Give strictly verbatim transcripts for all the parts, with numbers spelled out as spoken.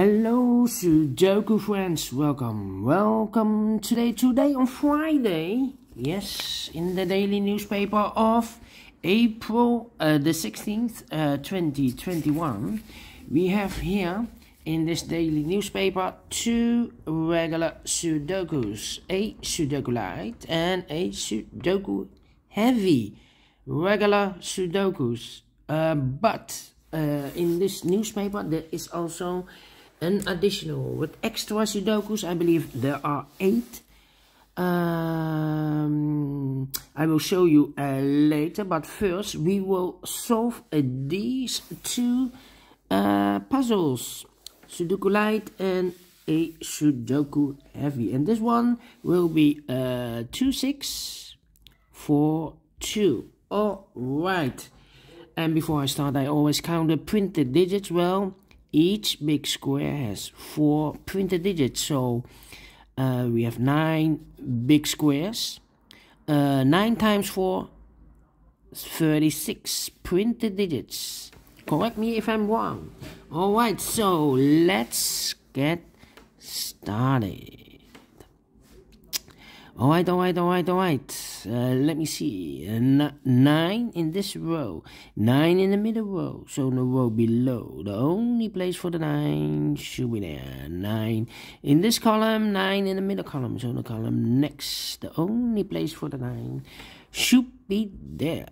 Hello Sudoku friends, welcome, welcome today, today on Friday, yes, in the daily newspaper of April uh, the sixteenth, uh, twenty twenty-one, we have here in this daily newspaper two regular Sudokus, a Sudoku light and a Sudoku heavy, regular Sudokus, uh, but uh, in this newspaper there is also an additional with extra Sudokus. I believe there are eight. Um, I will show you uh, later, but first we will solve uh, these two uh, puzzles, Sudoku light and a Sudoku heavy. And this one will be uh, two six four two. All right. And before I start, I always count the printed digits. Well, each big square has four printed digits, so uh, we have nine big squares. Uh, nine times four is thirty-six printed digits. Correct me if I'm wrong. Alright, so let's get started. Alright, alright, alright, alright. Uh, let me see. Uh, nine in this row. Nine in the middle row. So in the row below. The only place for the nine should be there. Nine in this column. Nine in the middle column. So in the column next. The only place for the nine should be there.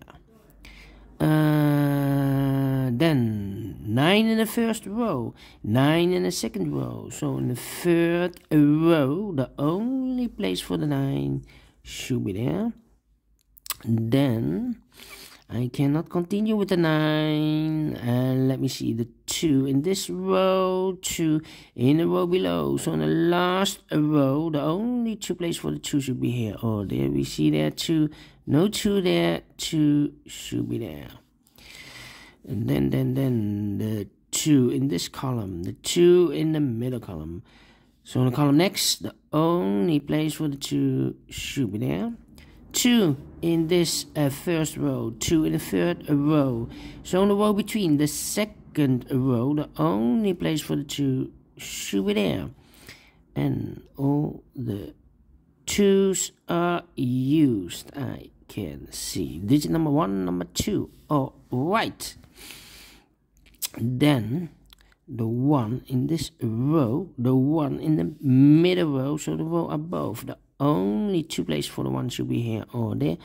Uh, then nine in the first row, nine in the second row, so in the third row the only place for the nine should be there. Then I cannot continue with the nine, and uh, let me see, the two in this row, two in the row below, so in the last row the only two place for the two should be here. Oh, there we see there two. No two there, two should be there. And then, then, then the two in this column, the two in the middle column. So in the column next, the only place for the two should be there. Two in this uh, first row, two in the third row. So in the row between the second row, the only place for the two should be there. And all the twos are used. I can see digit number one, number two. All right. Then the one in this row, the one in the middle row, so the row above, the only two places for the one should be here or there.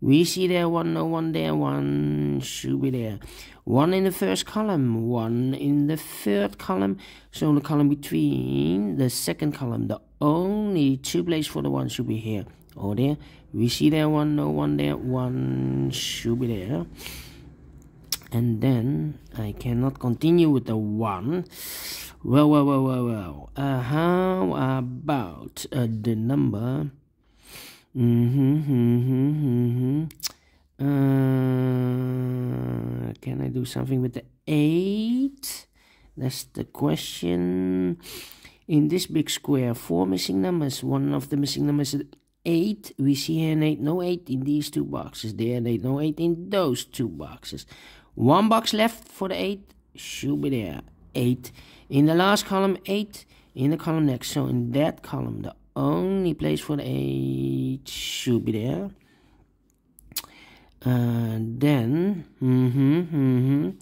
We see there one, no one there, one should be there. One in the first column, one in the third column, so the column between the second column, the only two places for the one should be here or there. We see there one, no one there, one should be there. And then I cannot continue with the one. Well, well, well, well, well. Uh, how about uh, the number? Mm-hmm, mm-hmm, mm-hmm. Uh, can I do something with the eight? That's the question. In this big square, four missing numbers. One of the missing numbers is eight. We see here an eight, no eight in these two boxes. There an eight, no eight in those two boxes. One box left for the eight. Should be there. Eight. In the last column, eight. In the column next. So in that column, the only place for the eight should be there. Uh, then, mm-hmm, mm-hmm.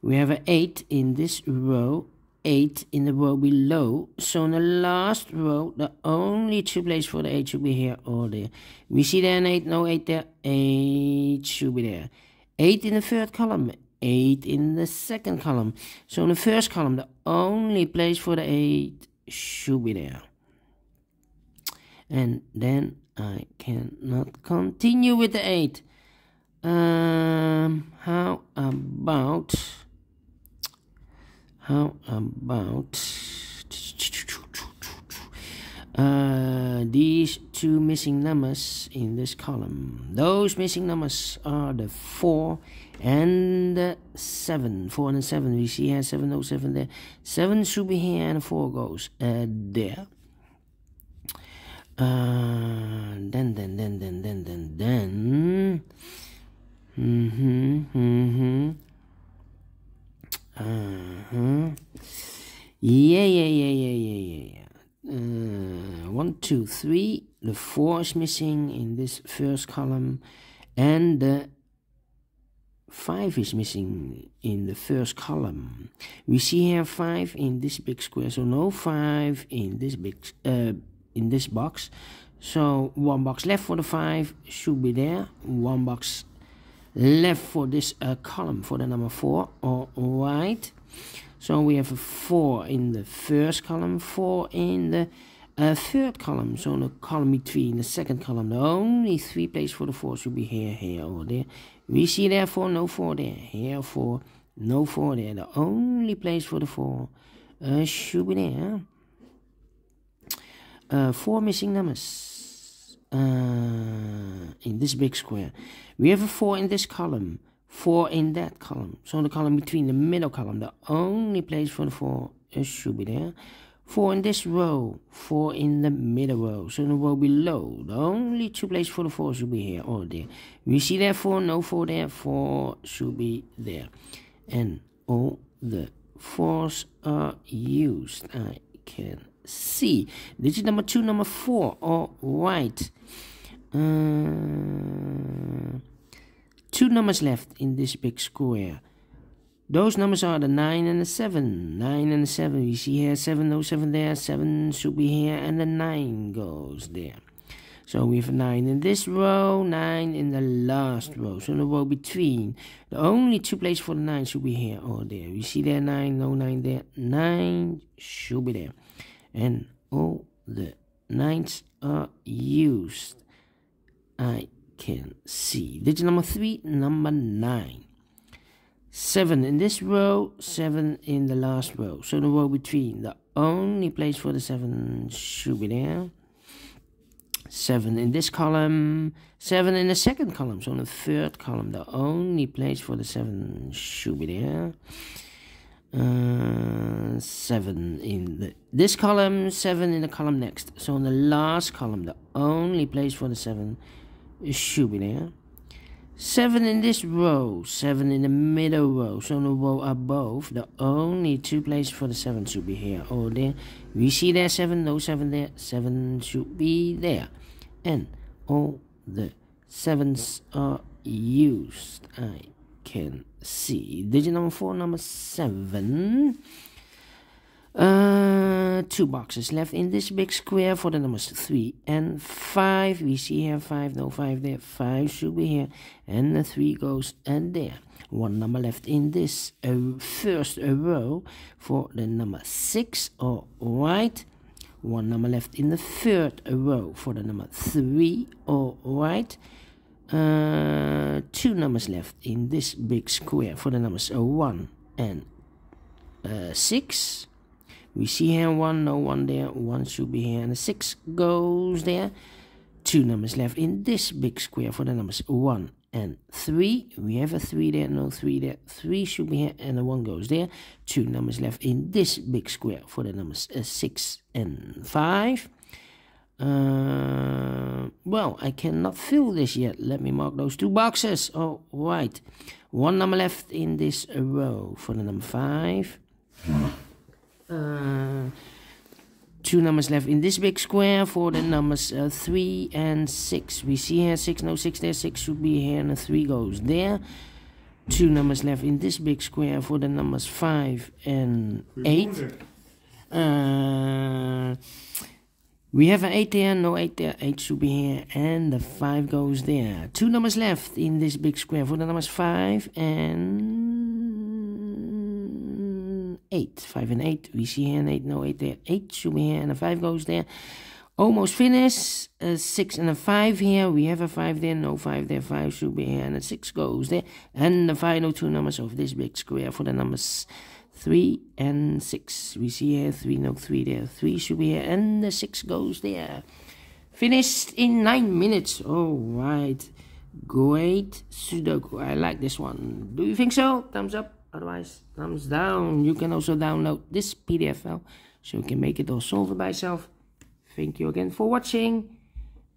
we have an eight in this row, eight in the row below. So in the last row, the only two places for the eight should be here or there. We see there an eight, no eight there, eight should be there. eight in the third column, eight in the second column. So in the first column, the only place for the eight should be there. And then I cannot continue with the eight. Um, how about... How about... Uh, these two missing numbers in this column. Those missing numbers are the four and the seven. four and the seven. We see here seven oh seven there. seven should be here and the four goes uh, there. Uh, then, then, then, then, then, then, then. Mm-hmm, mm-hmm. Uh-huh. Yeah, yeah, yeah, yeah, yeah, yeah. Uh, one, two, three. The four is missing in this first column, and the five is missing in the first column. We see here five in this big square, so no five in this big uh, in this box. So one box left for the five should be there. One box left for this uh, column for the number four. All right. So we have a four in the first column, four in the uh, third column. So the column between in the second column, the only three places for the four should be here, here, or there. We see therefore no four there, here four, no four there. The only place for the four uh, should be there. Uh, four missing numbers uh, in this big square. We have a four in this column, four in that column. So the column between the middle column, the only place for the four should be there. Four in this row, four in the middle row. So in the row below, the only two places for the four should be here or there. We see therefore no four there, four should be there. And all the fours are used. I can see. Digit number two, number four. All right. Uh, Two numbers left in this big square. Those numbers are the nine and the seven. nine and the seven. We see here seven, no seven there. seven should be here and the nine goes there. So we have nine in this row, nine in the last row. So in the row between, the only two places for the nine should be here or there. We see there nine, no nine there. nine should be there. And all the nines are used. I can see. Digit number three, number nine. seven in this row, seven in the last row. So the row between, the only place for the seven should be there. seven in this column, seven in the second column. So in the third column, the only place for the seven should be there. Uh, seven in the, this column, seven in the column next. So in the last column, the only place for the seven should be there. seven in this row, seven in the middle row. So in the row above, the only two places for the seven should be here or there. We see there seven, no seven there. seven should be there. And all the sevens are used. I can see. Digit number four, number seven. Uh, two boxes left in this big square for the numbers three and five. We see here five, no five there. five should be here, and the three goes and there. One number left in this uh, first row for the number six. All right. One number left in the third row for the number three. All right. Uh, two numbers left in this big square for the numbers uh, one and uh, six. We see here one, no one there, one should be here, and the six goes there. Two numbers left in this big square for the numbers one and three. We have a three there, no three there, three should be here, and the one goes there. Two numbers left in this big square for the numbers uh, six and five. Uh, well, I cannot fill this yet. Let me mark those two boxes. All right. One number left in this row for the number five. Uh, two numbers left in this big square for the numbers uh, three and six. We see here six, no six there, six should be here, and the three goes there. Two numbers left in this big square for the numbers five and eight. Uh, we have an eight there, no eight there, eight should be here, and the five goes there. Two numbers left in this big square for the numbers five and eight. five and eight. We see here an eight, no eight there. eight should be here, and a five goes there. Almost finished. A six and a five here. We have a five there, no five there. five should be here, and a six goes there. And the final two numbers of this big square for the numbers three and six. We see here three, no three there. three should be here, and the six goes there. Finished in nine minutes. All right. Great Sudoku. I like this one. Do you think so? Thumbs up. Otherwise, thumbs down. You can also download this P D F file so you can make it or solve it by yourself. Thank you again for watching,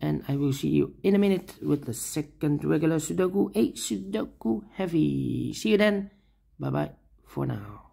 and I will see you in a minute with the second regular Sudoku, a Sudoku Heavy. See you then. Bye bye for now.